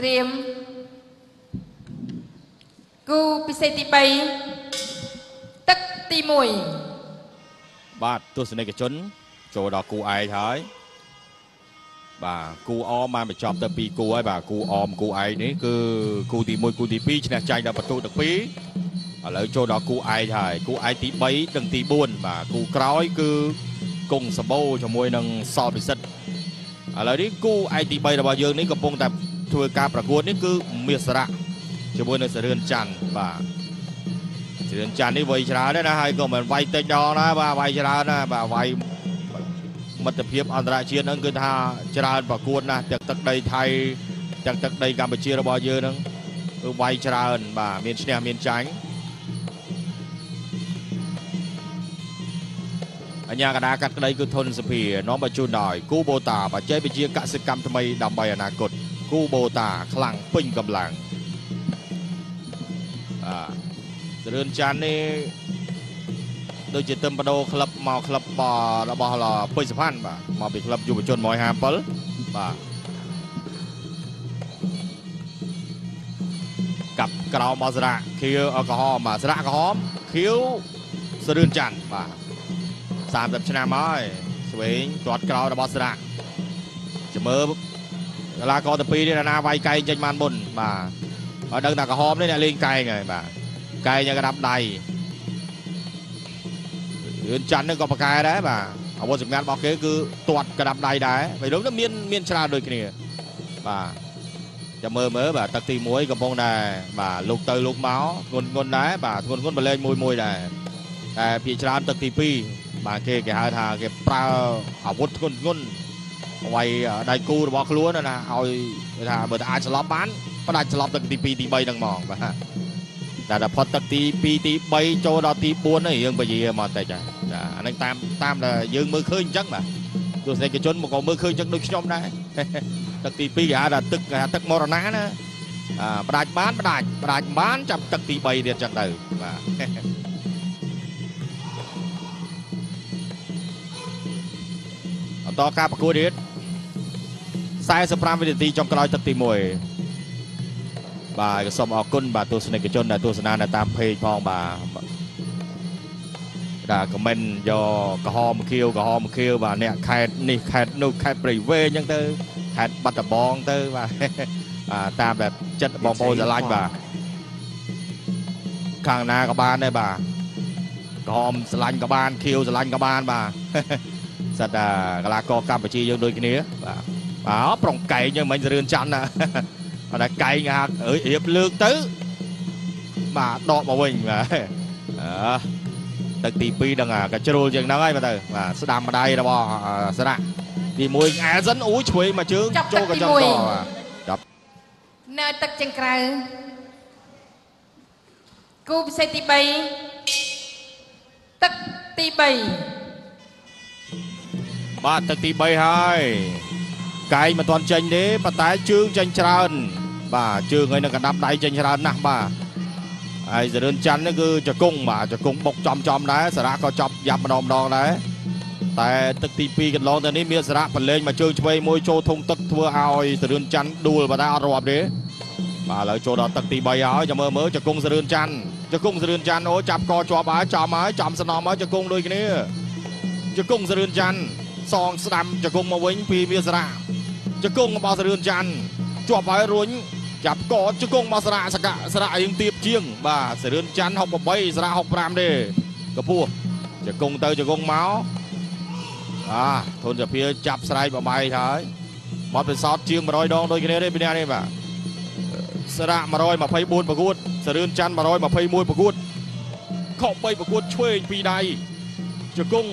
เตรียมกูพิเศษที่ไปตักตีมวยบาดตัวสนิทกับชนโจดอกกูไอ้ท้ายบ่ากูออมมาไปจอบตะปีกูไอ้บ่ากูออมกูไอ้นี่คือกูตีมวยกูตีปีชนะใจเราประตูตะปีแล้วโจดอกกูไอ้ท้ายกูไอ้ตีใบตั้งตีบุญบ่ากูกร้อยคือกงสะโบชมวยนังซอพิเศษอะไรนี่กูไอ้ตีใบเราบ่าเยอะนี่กับปงแต่ทัวร์การประกวดนี่คือเมียสระชมวยนังเสริญจันทร์บ่าเสริญจันทร์นี่ไวชราได้นะให้ก็เหมือนไวเตยอนะบ่าไวชรานะบ่าไวมัตเพียบอันตรายเชียนนั่งคือท่าชราประกวดนะจากตักใดไทยจากตักใดกัมพูชีเราบ่าเยอะนั่งไวชราบ่าเมียนเชียงเมียนจังอันยากระดากัดใดคือทนสพีน้องประจุหน่อยกู้โบตาปัจเจไปเชียร์กสิกรรมทำไมดำใบอนาคตกู้โบตาคลั่งปิ้งกำลังเสริญจันทร์นี่โดยจะเติมประโดคลับมาคลับบ่อระบอหล่อปิ้งสะพานบ่ามาปิดคลับอยู่ประจุมอยหามเปิ้ลบ่ากับกราวมาสระเคี้ยวแอลกอฮอล์มาสระกระหอมเคี้ยวเสริญจันทร์บ่าสามแบบชนะม้อยสวิงจอดกราวระบอสระจะเมื่อเวลากอตปีนี่นาไวไกลจังมันบนมาเอาดังตากระหอมนี่เนี่ยเลี้ยงไก่ไงมาไก่ยังกระดับใดยืนจันนึกกอบกายได้มาเอาบนสำนักบอกเก๋คือตรวจกระดับใดได้ไปดูน้ำเมียนชราโดยกันเนี่ยมาจะเมื่อแบบตักตีมวยกับมงได้มาลูกเตยลูกเมาส์งนได้มางนมาเล่นมวยได้แต่พี่ชราตักตีปีบางทีแกหาทางแกปลาอาวุธงุ่นไว้ได้กูบอกครัวนั่นนะเอาทางเบอร์อาชลอบบ้านประดาชลอบตักตีปีตีใบดังมองนะแต่พอตักตีปีตีใบโจดอตีบัวนี่ยังไปยีมาแต่ใจอันนั้นตามเลยยืนมือเคยจังแบบตัวเสกชนมันก็มือเคยจังด้วยชมได้ตักตีปีแกหาตักมรณะนะประดาบ้านประดาบ้านจับตักตีใบเดียดจังเลยต่อการประกวดนี้สายสปรามวิธีจงกลอยตักตีมวยบ่ายก็สมออกก้นบ่าตัวสนิทกับจนบ่าตัวสนานตามเพลงพองบ่าด่าคอมเมนต์ยอกระหอบเคี้ยวกระหอบเคี้ยวบ่าเนี่ยแคดนี่แคดนู่นแคดปรีเวยังเตอแคดบัตตบองเตอบ่าตามแบบจัดบองโพจะไล่บ่าข้างหน้ากระบาลได้บ่ากระหอบสลันกระบาลเคี้ยวสลันกระบาลบ่าสัตว์กลากรกรรมประชียังโดยกันเนี้ยอ๋อปล่องไก่ยังมันเรือนจันนะอะไรไก่งาเอ้ยเอียบเลือกตื้อมาดอกมาวิ่งมาตักตีปีดังกระจรูยังน้อยมาเตอมาสดามมาได้ระบอสระตีมวยแอนซันอุ้ยช่วยมาเชื่อโจกับจังต่อจับเนยตักจังไกรกูพิเศษตีปีตักตีปีบ้านตักตีใบให้ไก่มาตอนเชนนี้ปะตายชื่อเชนชราญบ่าชื่อไงนั่งกระดับได้เชนชราญนะบ่าไอ้เสด็จจันนั่นคือจะกุ้งบ่าจะกุ้งบกจอมนะสระก็จับยับมาดองนะแต่ตักตีปีกันลองตอนนี้มีสระเป็นเล่นมาชื่อช่วยมวยโชว์ทงตักทัวร์เอาไอ้เสด็จจันดูมาได้รอบนี้บ่าเลยโชว์ดอกตักตีใบเอาจะเมื่อจะกุ้งเสด็จจันโอ้จับคอจอบมาจอมสนองมาจะกุ้งเลยกันนี่จะกุ้งเสด็จจันซองสลัมจะกงมาเว้นพีเมียสระจะกงมาเสริญจันจวบไว้รุ้นจับกอดจะกงมาสระสระยังตีบเชียงบ่าเสริญจันหกใบสระหกรามเด้กระพู้จะกงเตยจะกงเมาทนจะเพียจับสไลด์มาใบท้ายมาเป็นซอสเชียงมาร้อยดองโดยกันได้เป็นยังไงบ่าสระมาร้อยมาไพ่บุญประกุดเสริญจันมาร้อยมาไพ่มวยประกุดเข้าไปประกุดช่วยปีใดจะกง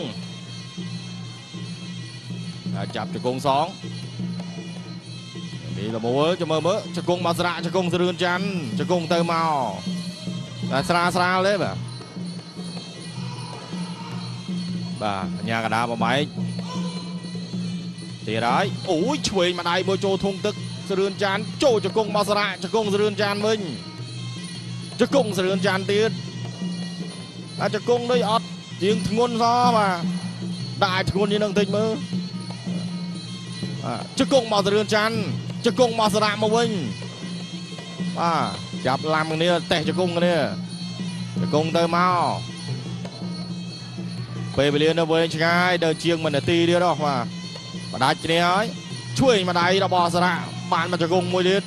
จับจะกงสองนี่เราโม้จะเมื่อจะกงมาสระจะกงเสริญจันจะกงเตยเมาสระเลยแบบบ่ายากระดาบมาไหมตีร้ายโอ้ยช่วยมาได้โบโจทงตึกเสริญจันโจจะกงมาสระจะกงเสริญจันวิ่งจะกงเสริญจันตีอาจจะกงได้อัดยิงงนซ้อมาได้งนยังนั่งติดมือจะกงมาเสริญจันจะกงมาสระมาวิ่ง จับลำกันนี่เตะจะกุ้งกันนี่จะกุ้งเตะเมาไปเรียนเอาไว้ใช่ไหมเดินเชียงมันตีเดียวดอกมาได้จีนี้ช่วยมาได้เราบอสระบานมันจะกุ้งมวยดิ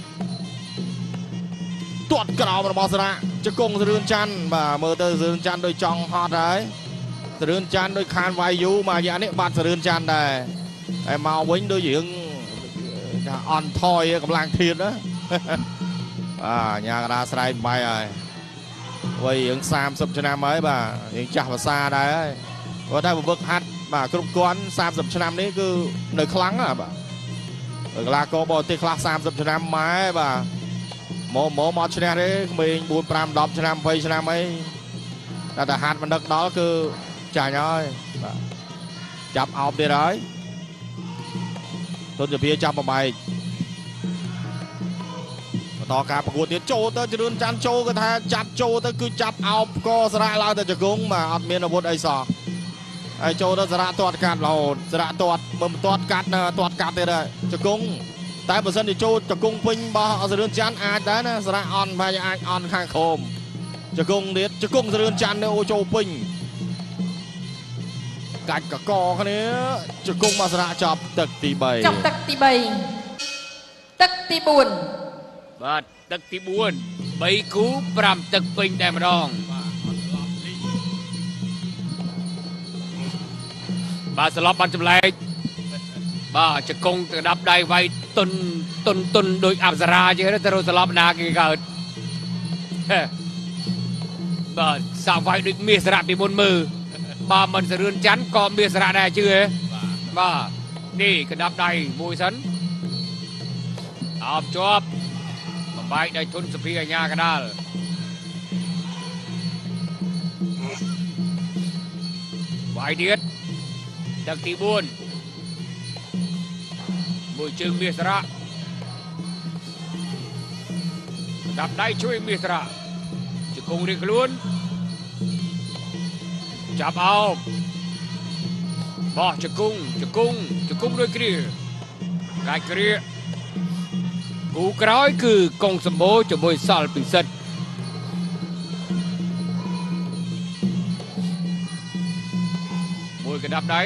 ตรวจกระดาษมันบอสระจะกุ้งเรื่องจันมาเมื่อเตะเรื่องจันโดยจองฮอตได้เรื่องจันโดยคานวายุมาอย่างนี้บาดเรื่องจันได้ไอ้เมาวิ่งโดยยิงอ่อนทอยกับลางทีนะยากระดาษอะไรไปไอ้วัยยิงสามสัปชนะไหมบ่ายิงจับภาษาได้ว่าได้บุกฮัดบ่ากรุบกวนสามสัปชนะนี้คือหนึ่งครั้งอ่ะบ่าลาโกบอลตีคลาสสามสัปชนะไหมบ่าหมอชนะนี้มีบุญปรามดอกชนะไปชนะไหมแต่ฮัดมันดักđóคือจ่ายน้อยจับเอาไปเลยต้นจะเพียจับมาใหม่ต่อการประกวดเนี่ยโจเตอร์จะโดนจันโจก็แทนจับโจเตอร์คือจับเอาก็สระเราแต่จะกงมาอัดเมียนอาวุธไอศอกไอโจเตอร์สระตรวจการเราสระตรวจมันตรวจการนะตรวจการเลยได้จะกงแต่เปอร์เซ็นต์ที่โจจะกงปิงบอจะโดนจันอาจได้นะสระออนพายออนข้างโคมจะกงเด็ดจะกงจะโดนจันเนี่ยโอโจปิงกัดกับกอคนนี้จะกงมาสระจับตักตีใบจับตักตีใบตักตีบุญบาดตักตีบุญใบคูปรำตักปิงแต่มาดองบาดสลับบันจำแรงบาดจะกงจะดับได้ไว้ตุนโดยอับสราเจอแล้วจะโดนสลับนาเกิดบาดสาวไว้ด้วยมีสระปีบนมือบ่ามันจะเรือนจันก็มีสระได้ชื่อบ่านี่กระดับใดมวยสันอาบจอบมาใบได้ทุนสปีญากระด้าใบเดียดตักตีบุญมวยจึงมีสระกระดับได้ช่วยมีสระจะคงเรียกล้วนจับเอาบ่จะกุ้งด้วยเกลียกายเกลียกูกร้อยคือกองสมโบจะบอยซาลปิสัตมวยกระดับได้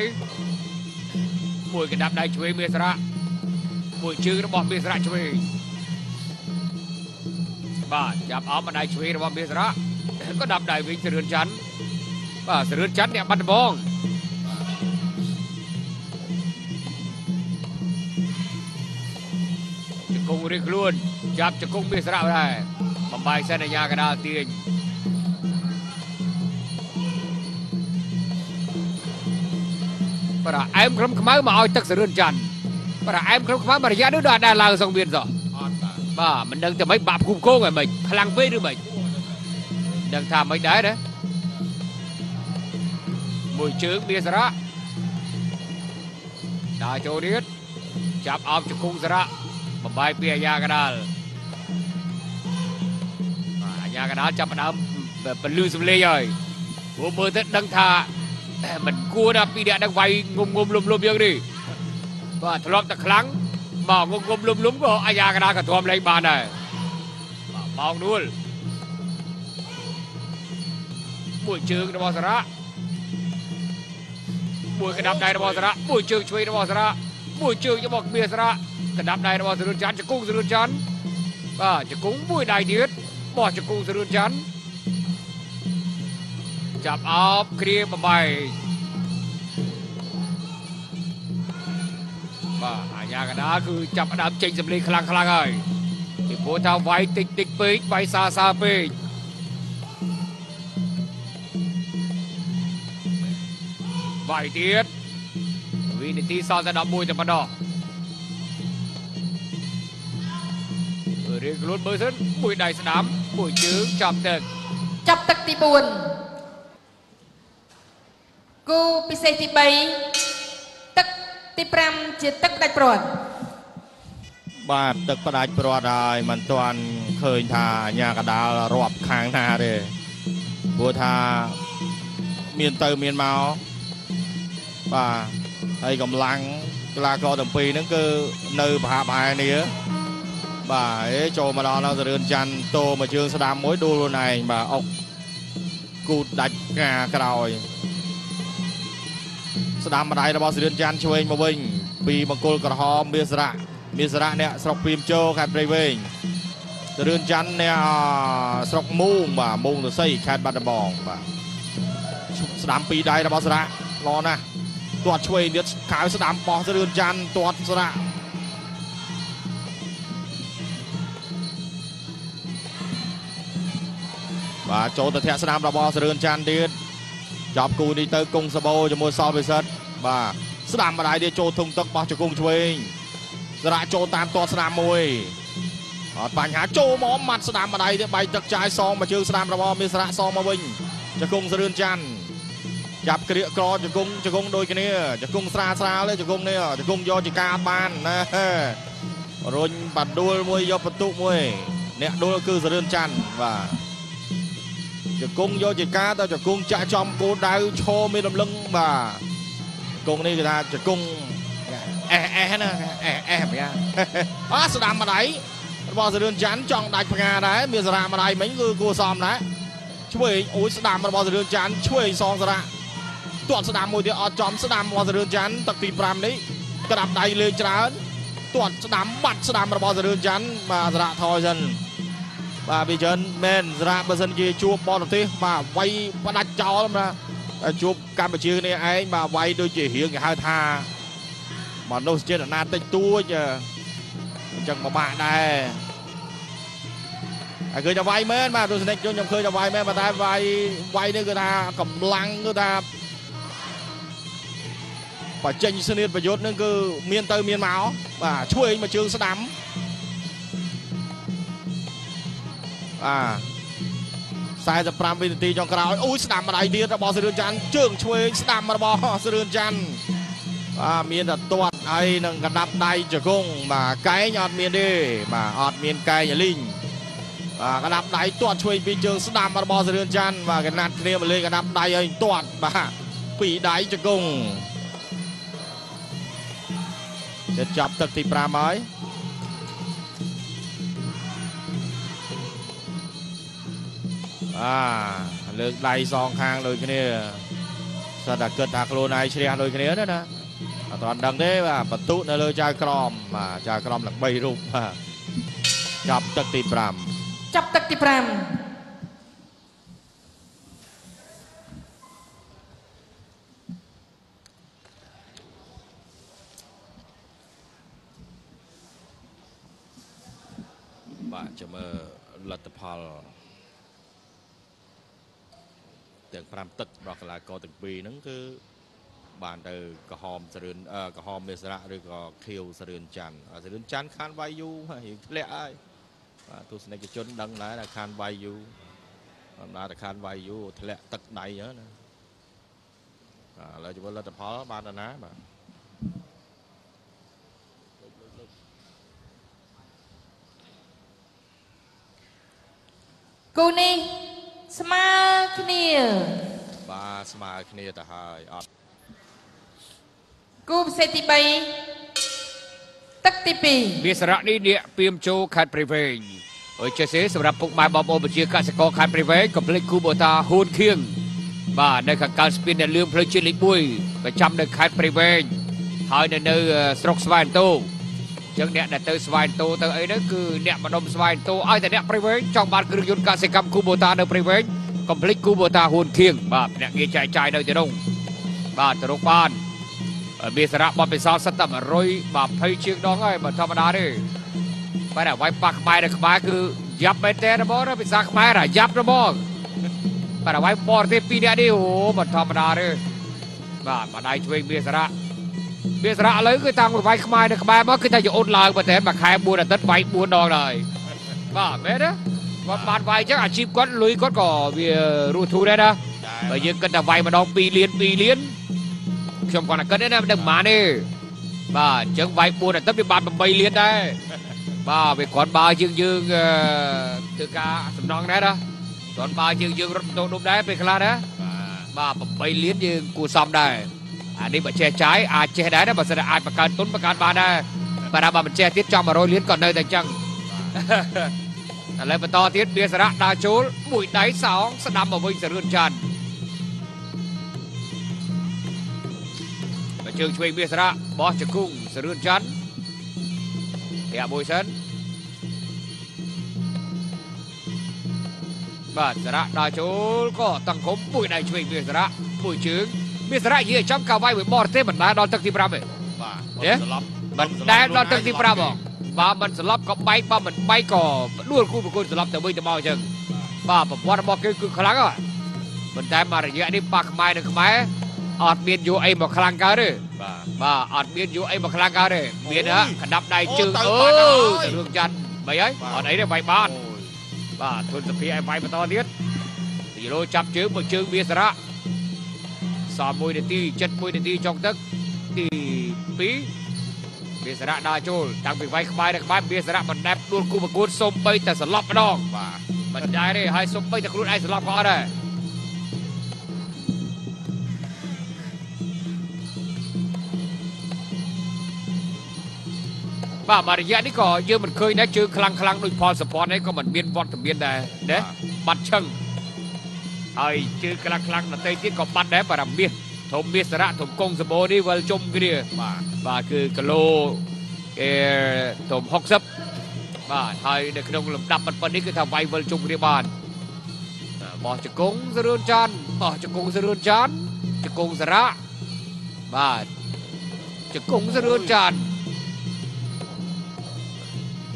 ช่วยเมสระมวยชื่อระบบเมสระช่วยบ่าจับเอามาได้ช่วยระบบเมสระก็ดับได้วิ่งเสริญชันบ่าเสือจันเนี่ยบันบองจะคงเรียกล้วนจับจะคงมีสระได้บำบายเส้นยากระดาเตียงปลาแอมคำขม้ามาเอาตักเสือจันปลาแอมคำขม้ามารยาดูดาดาลาวสองเบียนสองบ่ามันดังจะไม่บาปคุ้มโค้งไงมันพลังเป้หรือไม่ดังทำไม่ได้นะมวยเชิงเบียสระดาโจเดียดจับเอาจะคงสระบำบายเปียยากระดาลยากระดาลจับน้ำแบบเป็นลือสมเลยเลยหัวมือเต็ดดังท่ามันกลัวนะปีเดียดังไวงมเยอะดิว่าทะเลาะแต่ครั้งมองงมก็อายากระดาลกระทำแรงบานได้มองดูมวยเชิงนวสระมวยกระดับได้ระบสระมวยเชิงช่วยระบสระมวยเชิงจะบอกเบียสระกระดับได้ระบสรุนจันจะกุ้งสรุนจันจะกุ้งมวยได้เดือดบ่จะกุ้งสรุนจันจับเอาเคลียร์มาใบอายากระดาคือจับอันดับเจงสำลีคลังเลยที่โพธาไว้ติดปีกไว้ซาปีกใบเตี้ยวินิตีซาจะดับมวยจะมาดอกเรียกลุ้นเบอร์เซนมวยได้สนามมวยจื้อจับตึกตีบุญกูพิเศษที่ใบตึกตีแปมจะตึกได้โปรดบ้านตึกประดับโปรดได้มันตอนเคยทายากระดาลรอบค้างนาเลยบัวทาเมียนเตอร์เมียนเมาบ่าไอ้กำลังกลากรดัมปีนั่นคือเนื้อผาบายนี่ Bà cho mà đó là đơn chăn tô mà chương sẽ đám mối đô luôn này mà ốc cụt đạch ngà cả đòi sẽ đám mà đây là bao sự đơn chăn cho anh mà bình vì mà cô còn hôm bia sạc nè sọc phim cho khát bày bình sự đơn chăn nè sọc muông mà muông rồi xây khát bạc đà bỏng mà sẽ đám phí đây là bao sạc lo nè tuột cho anh biết khá sẽ đám bó sự đơn chăn tuột sạc và chỗ từ thẻ Nam là bò sườn chan đi chọc cù đi tới cung sabo cho mua so với sân và Nam ở đây đi chỗ thùng tắc bò cho cung chơi ra chỗ tam to Nam môi bạn há chỗ mó mặt Nam ở đây thì bay tắc trái so mà chưa Nam là bò mới ra so mà bình cho cung sườn chan chọc cái địa co cho cung đôi cái này cho cung xa xa đấy cho cung này cho cung do chỉ ca ban rồi bật đuôi môi do bật tụ môi nè đuôi cứ sườn chan và cho cung vô chỉ cá tao cho cung chạy trong cô đau cho mi đâm lưng và cung đi người ta cho cung á sờ đam mà đấy bao giờ đơn chán trong đại nhà đấy bây giờ mà đây mấy người cô xòm đấy chui ối sờ đam mà bao giờ đơn chán chui xòm ra tuột sờ đam môi thì ở trong sờ đam bao giờ đơn chán tập tìm làm đấy cái đạp đầy lên trán tuột sờ đam bật sờ đam mà bao giờ đơn chán mà ra thôi dần và bây giờ men ra bây giờ kia chụp bóng thế mà quay bắt đặt cho lắm ra chụp Campuchia này ấy mà quay đôi chỉ hiền hai tha mà đâu trên là na tinh tua chứ chẳng mà bạn này người ta vay men mà tôi sẽ cho nhầm khơi là vay men mà ta vay quay nữa người ta cầm lăng người ta và tranh sơn liên và dốt nữa cứ miên tơi miên máu và chui mà chương sẽ đắm sai tập làm viên ti trong cào ui sầm ở đây đi ra bò sườn chân trường chui sầm ở bò sườn chân miền đặt tuột ai nâng gạt đập đầy cho cung mà cái nhọt miền đi mà ọt miền cây nhà linh gạt đập đầy tuột chui bị trường sầm ở bò sườn chân và cái nát kia mà lên gạt đập đầy anh tuột mà bị đáy cho cung để chọc tập thì pram ấy lực đầy song khang đôi cái này sao đã cất thạc luôn này chia đôi cái này đó nè toàn đằng đấy mà bật tụ nó lôi chai crom mà chai crom là bay rụng mà chập tắc tì pram bạn chờ mơ lật tập halแต่พรามตึกดอกกลากรตึกปีนั่นคือบานเดอกระหอมสะเรือนกระหอมเมสระหรือก็เคียวสะเรือนจันสะเรือนจันคานใบยูอยู่ทะเลไอ้ตัวสเนกจนดังหลายคานใบยูนาแต่คานใบยูทะเลตึกไหนเยอะนะเราจะว่าเราจะพอบานนะมากูนี่สมาคณีบาสมาคณีแต่หายอดกูเสติไปตักติปีเบียสระนี่เดียพิมโจขาดปริเวณโอ้ยเจสซี่สำหรับพวกมาบอมบ์เชียร์การสกอร์ขาดปริเวณกับเล่นคูโบตาโฮนเคียงบาในขณะการสปินในเรื่องเพลย์ชิลิบุยประจำในขาดปริเวณหายในเนื้อสโตรกสวายโตจังเนี่ยในเตอร์สวายโตเตอร์ไอ้นั่นคือเนี่ยมันนมสวายโตไอ้แต่เนี่ยปริเวณจอมบานกรุงยนต์การเสกกรรมคูโบตาในปริเวณคอมพลีทคูโบตาหุ่นเคียงบาเนี่ยเงยใจใจในเจ้าดงบาตรกบานเบสระบอลเป็นสาวสตัมรอยบาไพ่เชียงดองไอ้บาธรรมดาดิไปไหนไว้ปักไม้นะไม้คือยับไม่เตะนะบอลนะเป็นสาวไม้นะยับนะบอลไปไหนไว้บอลที่ปีนี้ดิโอ้บาธรรมดาดิบามาได้ช่วยเบสระเบียร์สระเลยคือตังไว้ขมายนะขมายมันคือถ้าอยู่อดลางมาแต่มาขายบัวแต่ตัดไว้บัวนองเลยบ้าเม็ดนะวันบานไว้จะอาชีพก้อนลุยก้อนก่อเบียร์รูทูได้นะไปยืนกันแต่ไว้มาดองปีเลี้ยนชมก่อนนะก็ได้นะมันดังหมาเนี่ยบ้าเจ้าไว้บัวแต่ตัดไปบานมันไปเลี้ยนได้บ้าไปขอนบายืงตึกกาสำนองได้นะขอนบายืงรถโตนุ่มได้ไปคลานะบ้าไปเลี้ยนยืงกูซ้ำได้อันนี้มันแช่ใช้อาจแช่ได้นะมันแสดงอาจประการต้นประการบานได้บาราบามันแช่ทิศจอมมาโรยเลี้ยนก่อนเลยแต่จัง อะไรประตอทิศเดียสระดาชูบุยไดสองสนามบวิงสรุนจันเชิงช่วยเบียสระบอสจะกุ้งสรุนจันเทียบุยสันบ้านสระดาชูก็ตั้งคมบุยไดช่วยเบียสระบุยจึงเบียสระยืนจ้ำก้าวไว้เหมือนบอลเทมันมาดอนตักที่ปราบเลยเด้มันได้ดอนตักที่ปราบบอกบ้ามันสลับกับใบบ้ามันใบก่อล้วนคู่เป็นคนสลับแต่ไม่จะมองจังบ้าแบบว่าเราบอกคือครั้งอ่ะมันได้มาอย่างนี้ปากไม้หนึ่งไม้อาจเบียนอยู่ไอ้บอกครั้งกันเลยบ้าอาจเบียนอยู่ไอ้บอกครั้งกันเลยเบียนฮะขนับได้จึงเรื่องจันใบยัยอ่อนไอ้เนี่ยใบบ้านบ้าทุนสปีไอ้ใบมาตอนนี้ตีโลจับจึงบนจึงเบียสระสามมวยเดตีเจ็ดมวยเดตีจงตึกตีปีเบียสระดาจูต่างปีไว้ขบายนะขบายเบียสระมันแนบดูกูประกูสมไปแต่สลับน้องมันได้เลยให้สมไปแต่ครูไอ้สลับก็ได้บ้ามาระยะนี้ก็เยอะมันเคยนะชื่อคลังโดยพอสปอร์ตนี่ก็มันเบียนวอดกับเบียนได้เด้บัดเชิงไอ้ชื่อคลังนะเตยที่ก็บัดได้ประดับเบียนถมเบียสระถมกงสโบนี่เวลจมกันเนี่ยบ้าคือกะโลถมฮอกซับบ้าไทยในขนมลำดับมันปนนี้คือทำไวเวลจมกันบ้านบ่อจะกงสะรุนจันบ่อจะกงสะรุนจันจะกงสระบ้าจะกงสะรุนจัน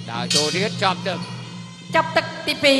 ดาวโจเดียจับตึกจับตึกตีปี